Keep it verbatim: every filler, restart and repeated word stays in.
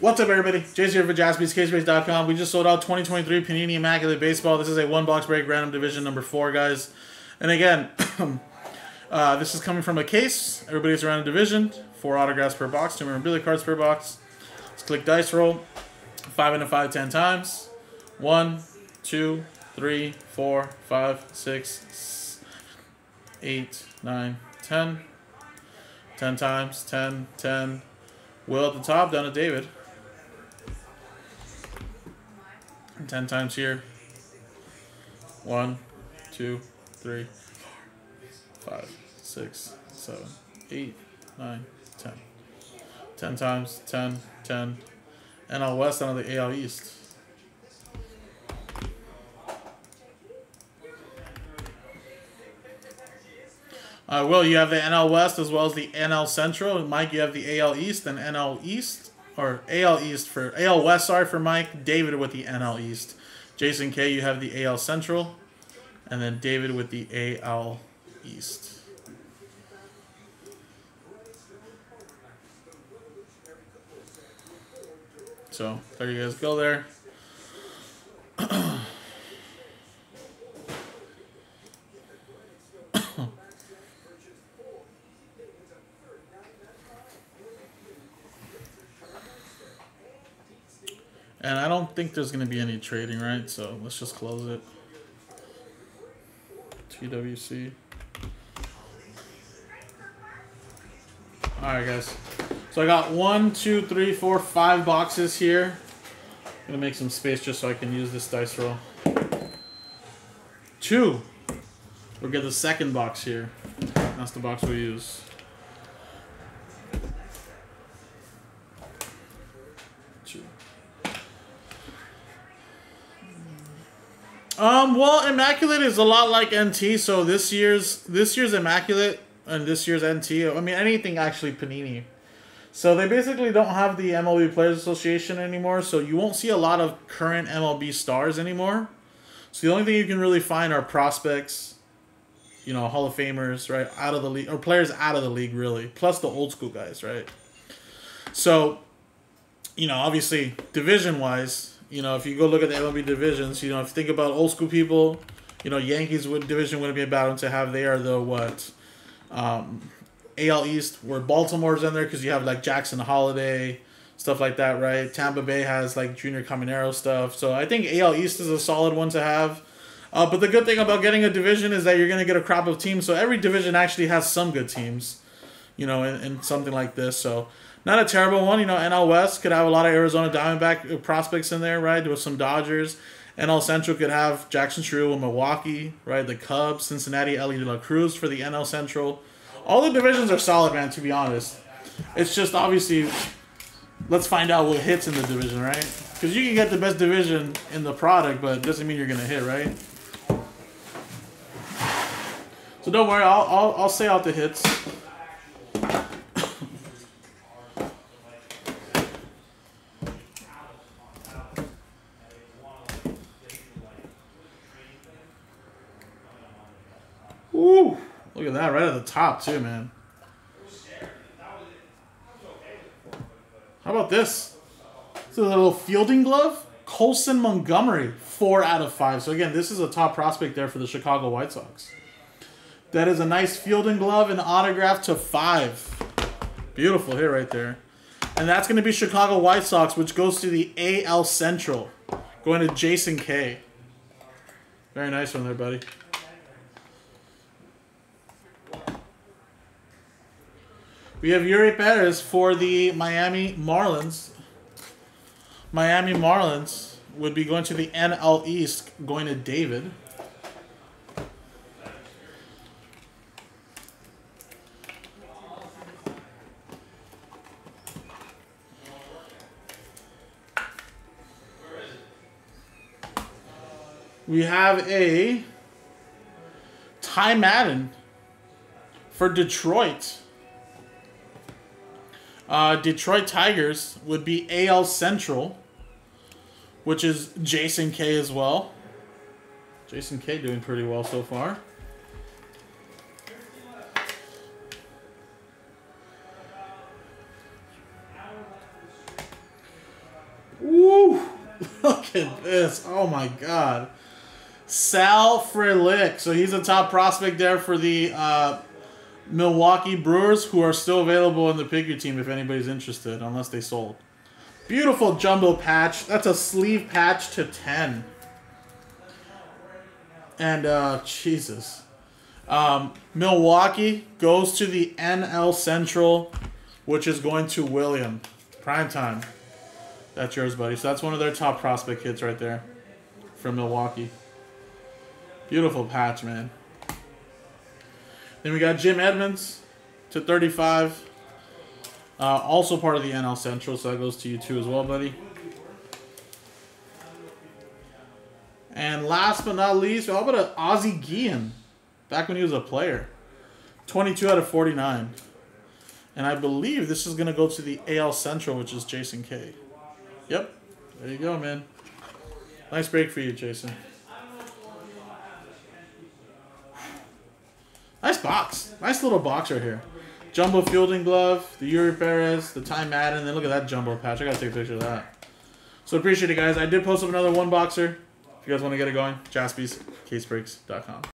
What's up, everybody? Jay's here for Jaspys Case Breaks dot com. We just sold out twenty twenty-three Panini Immaculate Baseball. This is a one-box break, random division number four, guys. And again, uh, this is coming from a case. Everybody's around a division. Four autographs per box, two memorabilia cards per box. Let's click dice roll. Five into five, ten times. One, two, three, four, five, six, eight, nine, ten. Ten times, ten, ten. Will at the top, down to David. Ten times here. One, two, three, four, five, six, seven, eight, nine, ten. Ten times, ten, ten. N L West, down to the A L East. Uh, Will, you have the N L West as well as the N L Central. And Mike, you have the A L East and N L East. Or A L East for... A L West, sorry, for Mike. David with the N L East. Jason K, you have the A L Central. And then David with the A L East. So, there you guys go there. And I don't think there's going to be any trading, right? So let's just close it. T W C. All right, guys. So I got one, two, three, four, five boxes here. I'm going to make some space just so I can use this dice roll. Two. We'll get the second box here. That's the box we use. Two. Um, well, Immaculate is a lot like N T, so this year's this year's Immaculate and this year's N T, I mean, anything actually Panini. So they basically don't have the M L B Players Association anymore, so you won't see a lot of current M L B stars anymore. So the only thing you can really find are prospects, you know, Hall of Famers, right, out of the league, or players out of the league, really, plus the old school guys, right? So, you know, obviously, division-wise... You know, if you go look at the M L B divisions, you know, if you think about old school people, you know, Yankees would division wouldn't be a bad one to have. They are the what? Um, A L East, where Baltimore's in there because you have like Jackson Holiday, stuff like that, right? Tampa Bay has like Junior Caminero stuff. So I think A L East is a solid one to have. Uh, but the good thing about getting a division is that you're going to get a crop of teams. So every division actually has some good teams, you know, in, in something like this. So. Not a terrible one. You know, N L West could have a lot of Arizona Diamondback prospects in there, right, with some Dodgers. N L Central could have Jackson Trudeau with Milwaukee, right, the Cubs, Cincinnati, Ellie De La Cruz for the N L Central. All the divisions are solid, man, to be honest. It's just, obviously, let's find out what hits in the division, right? Because you can get the best division in the product, but it doesn't mean you're going to hit, right? So don't worry. I'll, I'll, I'll say out the hits. Ooh, look at that, right at the top too, man. How about this? This is a little fielding glove. Colson Montgomery, four out of five. So again, this is a top prospect there for the Chicago White Sox. That is a nice fielding glove and autograph to five. Beautiful hit right there. And that's going to be Chicago White Sox, which goes to the A L Central. Going to Jason K. Very nice one there, buddy. We have Yuri Perez for the Miami Marlins. Miami Marlins would be going to the N L East, going to David. We have a Ty Madden for Detroit. Uh, Detroit Tigers would be A L Central, which is Jason K as well. Jason K doing pretty well so far. Look at this. Oh, my God. Sal Frelick. So he's a top prospect there for the uh, Milwaukee Brewers, who are still available in the pick your team if anybody's interested, unless they sold. Beautiful jumbo patch. That's a sleeve patch to ten. And, uh, Jesus. Um, Milwaukee goes to the N L Central, which is going to William. Prime time. That's yours, buddy. So that's one of their top prospect hits right there from Milwaukee. Beautiful patch, man. Then we got Jim Edmonds to thirty-five. Uh, also part of the N L Central, so that goes to you too as well, buddy. And last but not least, how about an Ozzie Guillen? Back when he was a player. twenty-two out of forty-nine. And I believe this is going to go to the A L Central, which is Jason K. Yep. There you go, man. Nice break for you, Jason. Nice box. Nice little box right here. Jumbo fielding glove, the Yuri Perez, the Ty Madden, and then look at that jumbo patch. I got to take a picture of that. So appreciate it, guys. I did post up another one boxer. If you guys want to get it going, Jaspys Case Breaks dot com.